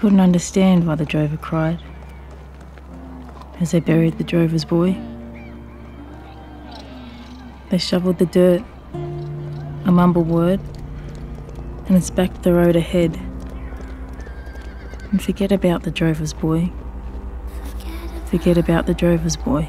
couldn't understand why the drover cried as they buried the drover's boy. They shoveled the dirt, a mumble word, and inspect the road ahead and forget about the drover's boy. Forget about the drover's boy.